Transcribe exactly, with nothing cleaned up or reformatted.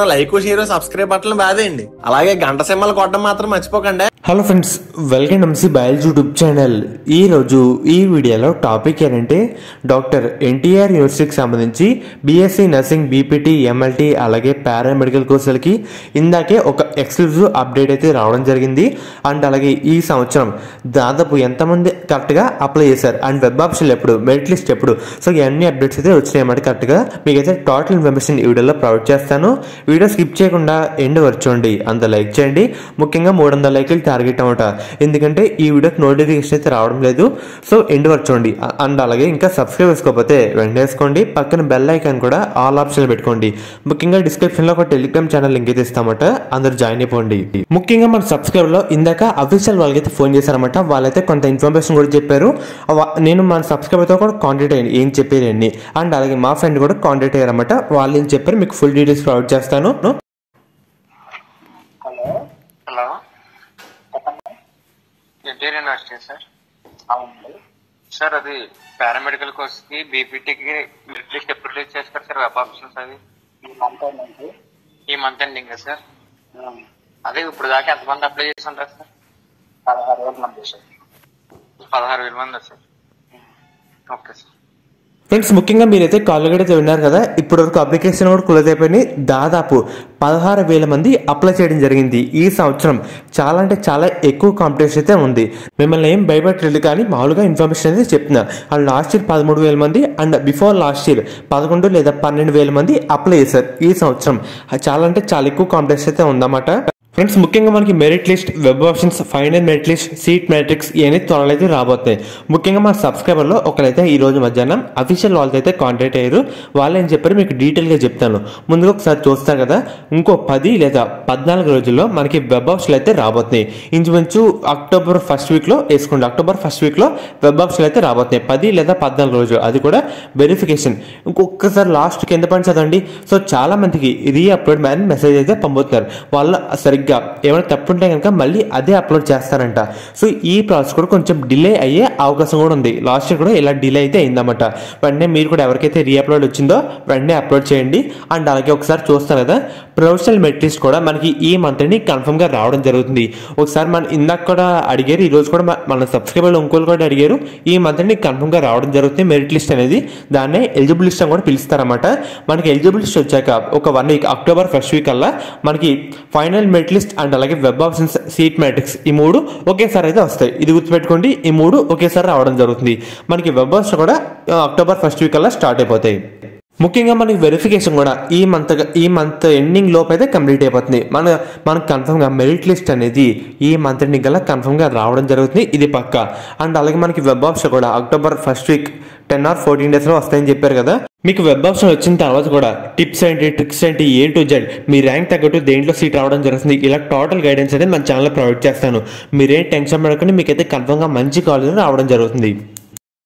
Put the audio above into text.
Like share subscribe button बादेंडी अलागे गंट सिंबल कोट्टम मात्रम मर्चिपोकंडे। Hello friends, welcome MC biology YouTube channel. ई रोजु ई वीडियोलो टापिक एंटे डॉक्टर एनटीआर यूनिवर्सिटी की संबंधी बीएससी नर्सिंग बीपीटी एमएलटी अलागे पारा मेडिकल कोर्सुलकी इंदाके ओक एक्सक्लूसिव अपडेट अयिते रावडम जरिगिंदी। अंड अलागे ई संवत्सरम दादापु एंत मंदी करेक्ट गा अप्लाई चेशारु अंड वेब ऑप्शन एप्पुडु मेरिट लिस्ट एप्पुडु सो अन्नी अपडेट्स अयिते वच्चायि अन्नमाट करेक्ट गा। मीकैते टोटल इन्फॉर्मेशन ई वीडियोलो प्रोवाइड चेस्तानु। वीडियो स्किप చేయకుండా ఎండ్ వరకు చూడండి, అంత లైక్ చేయండి। ముఖ్యంగా మూడు వందల లైకులు టార్గెట్ అవ్వట, ఎందుకంటే ఈ వీడియోకి నోటిఫికేషన్ అయితే రావడం లేదు। సో ఎండ్ వరకు చూడండి అండ్ అలాగే ఇంకా సబ్స్క్రైబ్ చేసుకోకపోతే వెంటనే చేసుకోండి, పక్కన బెల్ ఐకాన్ కూడా ఆల్ ఆప్షన్ పెట్టుకోండి। ముఖ్యంగా డిస్క్రిప్షన్ లో ఒక టెలిగ్రామ్ ఛానల్ లింక్ అయితే ఇస్తామట, అందరూ జాయిన్ అయిపోండి। ముఖ్యంగా మన సబ్స్క్రైబ్ లో ఇందాక అఫీషియల్ వాళ్ళకైతే ఫోన్ చేశారన్నమాట, వాళ్ళైతే కొంత ఇన్ఫర్మేషన్ కూడా చెప్పారు। నేను మన సబ్స్క్రైబర్ తో కూడా కాంటాక్ట్ అయ్యాను, ఏం చెప్పారని అండ్ అలాగే మా ఫ్రెండ్ కూడా కాంటాక్ట్ అయ్యారన్నమాట, వాళ్ళు ఏం చెప్పారు మీకు ఫుల్ డీటెయిల్స్ ప్రొవైడ్ చేస్తాను। Hello hello DR university sir sir अभी पारा मेडिकल कोर्स की बीपीटी की merit list approve release sir web options अभी ये मंथ एंडिंग सर अभी इप्पुडु दाका एंत मंदी अप्लाई चेशारु सर पदहार वेल मंदी सर। ओके सर ఫ్రెండ్స్, ముఖ్యంగా మీరైతే కాల్ గడితే విన్నారు కదా, ఇప్పటివరకు అప్లికేషన్ కూడా క్లోజ్ అయిపోయినాయి। దాదాపు పదహారు వేల మంది అప్లై చేయడం జరిగింది ఈ సంవత్సరం। చాలా అంటే చాలా ఎక్కువ కాంపిటీషన్ అయితే ఉంది, మిమ్మల్ని ఏం భయపెట్టలేదు కానీ మామూలుగా ఇన్ఫర్మేషన్ అయితే చెప్తున్నా। అండ్ లాస్ట్ ఇయర్ పదమూడు వేల మంది అండ్ బిఫోర్ లాస్ట్ ఇయర్ పదకొండు లేదా పన్నెండు వేల మంది అప్లై చేశారు ఈ సంవత్సరం। చాలా అంటే చాలా ఎక్కువ కాంపిటీషన్ అయితే ఉందన్నమాట। ఫ్రెండ్స్, ముఖ్యంగా మనకి merit list, web options, final merit list, seat matrix ఇవన్నీ త్వరలో అయితే రాబోతున్నాయి। ముఖ్యంగా మన సబ్స్క్రైబర్లో ఒకరైతే ఈ రోజు మధ్యాహ్నం అఫీషియల్ వాళ్ళతో అయితే కాంటాక్ట్ అయ్యారు, వాళ్ళు ఏం చెప్పారు మీకు డీటెయిల్గా చెప్తాను। ముందుగా ఒకసారి చూస్తారు కదా, ఇంకో పది లేదా పద్నాలుగు రోజుల్లో మనకి వెబ్ ఆప్షన్లు అయితే రాబోతున్నాయి। ఇంచుమించు అక్టోబర్ ఫస్ట్ వీక్లో వేసుకోండి, అక్టోబర్ ఫస్ట్ వీక్లో వెబ్ ఆప్షన్లు అయితే రాబోతున్నాయి, పది లేదా పద్నాలుగు రోజులు, అది కూడా వెరిఫికేషన్। ఇంకొకసారి లాస్ట్ కింద పని చదవండి। సో చాలా మందికి రీ అప్లోడ్ అని మెసేజ్ అయితే పంపుతున్నారు, వాళ్ళు సరిగ్గా ఏమైనా తప్పుంటే కనుక మళ్ళీ అదే అప్లోడ్ చేస్తారంట। సో ఈ ప్రాసెస్ కూడా కొంచెం డిలే అయ్యే అవకాశం కూడా ఉంది, లాస్ట్ ఇయర్ కూడా ఇలా డిలే అయితే అయిందన్నమాట। వెంటనే మీరు కూడా ఎవరికైతే రీఅప్లోడ్ వచ్చిందో వెంటనే అప్లోడ్ చేయండి। అండ్ అలాగే ఒకసారి చూస్తాను కదా, ప్రొఫెషనల్ మెరిట్ లిస్ట్ కూడా మనకి ఈ మంత్ అండి కన్ఫర్మ్గా రావడం జరుగుతుంది। ఒకసారి మనం ఇందాక కూడా అడిగారు, ఈరోజు కూడా మన సబ్స్క్రైబర్లు ఇంకోళ్ళు కూడా అడిగారు, ఈ మంత్ అండి కన్ఫర్మ్గా రావడం జరుగుతుంది మెరిట్ లిస్ట్ అనేది, దాన్నే ఎలిజిబుల్ లిస్ట్ అని కూడా పిలుస్తారన్నమాట। మనకి ఎలిజిబుల్ లిస్ట్ వచ్చాక ఒక one week October first week అలా మనకి ఫైనల్ మెరిట్ లిస్ట్ అండ్ అలాగే వెబ్ ఆప్షన్స్, సీట్ మ్యాట్రిక్స్ ఈ మూడు ఒకేసారి అయితే వస్తాయి, ఇది గుర్తుపెట్టుకోండి। ఈ మూడు ఒకేసారి రావడం జరుగుతుంది, మనకి వెబ్ ఆప్షన్ కూడా అక్టోబర్ ఫస్ట్ వీక్ అలా స్టార్ట్ అయిపోతాయి। ముఖ్యంగా మనకి వెరిఫికేషన్ కూడా ఈ మంత్ ఈ మంత్ ఎండింగ్ లోపు అయితే కంప్లీట్ అయిపోతుంది। మన మనకు కన్ఫర్మ్గా మెరిట్ లిస్ట్ అనేది ఈ మంత్ ఎండింగ్ కల్లా కన్ఫర్మ్గా రావడం జరుగుతుంది, ఇది పక్కా। అండ్ అలాగే మనకి వెబ్ ఆప్షన్ కూడా October first week ten or fourteen డేస్లో వస్తాయని చెప్పారు కదా। మీకు వెబ్ ఆప్షన్ వచ్చిన తర్వాత కూడా టిప్స్ ఏంటి, ట్రిక్స్ ఏంటి, ఏ టు జెడ్ మీ ర్యాంక్ తగ్గట్టు దేంట్లో సీట్ రావడం జరుగుతుంది, ఇలా టోటల్ గైడెన్స్ అయితే మన ఛానల్లో ప్రొవైడ్ చేస్తాను। మీరేం టెన్షన్ పడకుండా మీకైతే కన్ఫర్మ్గా మంచి కాలేజీలో రావడం జరుగుతుంది।